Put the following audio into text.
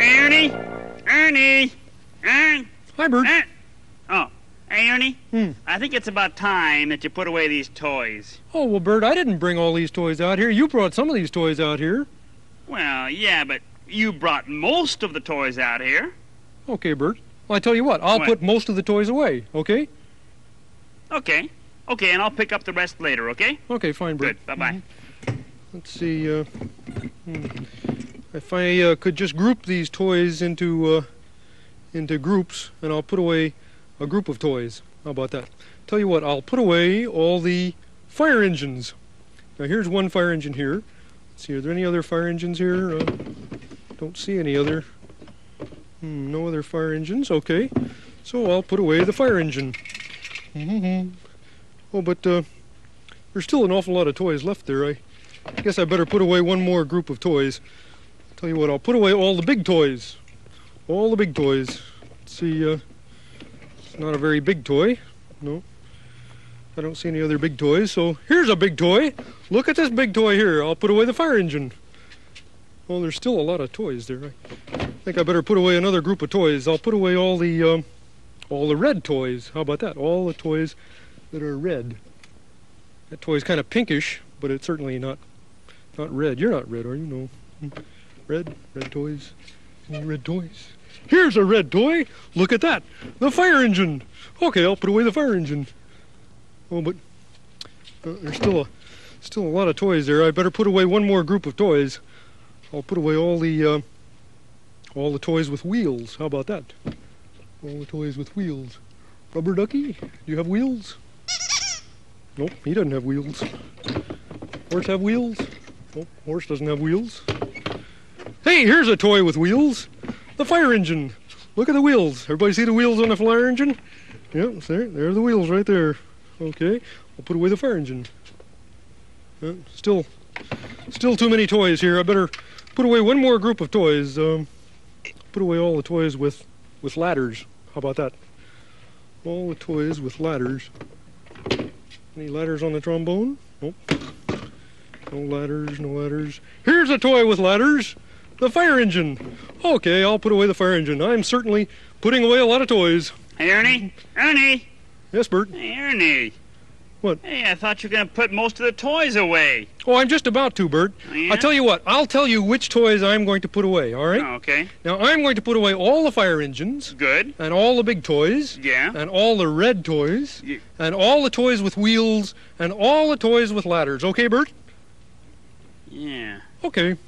Ernie? Ernie? Ernie? Hi, Bert. Oh. Hey, Ernie? I think it's about time that you put away these toys. Oh, well, Bert, I didn't bring all these toys out here. You brought some of these toys out here. Well, yeah, but you brought most of the toys out here. Okay, Bert. Well, I tell you what, I'll put most of the toys away, okay? Okay. Okay, and I'll pick up the rest later, okay? Okay, fine, Bert. Good, bye-bye. Let's see, if I could just group these toys into groups, and I'll put away a group of toys. How about that? Tell you what, I'll put away all the fire engines. Now, here's one fire engine here. Let's see, are there any other fire engines here? Don't see any other. No other fire engines, okay. So I'll put away the fire engine. Oh, but there's still an awful lot of toys left there. I guess I better put away one more group of toys. Tell you what, I'll put away all the big toys. All the big toys. Let's see, it's not a very big toy. No. I don't see any other big toys, so here's a big toy. Look at this big toy here. I'll put away the fire engine. Well, there's still a lot of toys there. I think I better put away another group of toys. I'll put away all the red toys. How about that? All the toys that are red. That toy's kind of pinkish, but it's certainly not red. You're not red, are you? No. Red toys. Any red toys? Here's a red toy. Look at that. The fire engine. Okay, I'll put away the fire engine. Oh, but there's still a lot of toys there. I better put away one more group of toys. I'll put away all the toys with wheels. How about that? All the toys with wheels. Rubber Ducky, do you have wheels? Nope, he doesn't have wheels. Horse have wheels? Nope, horse doesn't have wheels. Hey, here's a toy with wheels. The fire engine. Look at the wheels. Everybody see the wheels on the fire engine? Yep, there are the wheels right there. Okay, I'll put away the fire engine. Still too many toys here. I better put away one more group of toys. Put away all the toys with ladders. How about that? All the toys with ladders. Any ladders on the trombone? Nope. No ladders, no ladders. Here's a toy with ladders. The fire engine. Okay, I'll put away the fire engine. I'm certainly putting away a lot of toys. Hey, Ernie. Ernie. Yes, Bert. Hey, Ernie. What? Hey, I thought you were going to put most of the toys away. Oh, I'm just about to, Bert. Oh, yeah? I'll tell you what. I'll tell you which toys I'm going to put away, all right? Oh, okay. Now, I'm going to put away all the fire engines. Good. And all the big toys. Yeah. And all the red toys. Yeah. And all the toys with wheels. And all the toys with ladders. Okay, Bert? Yeah. Okay.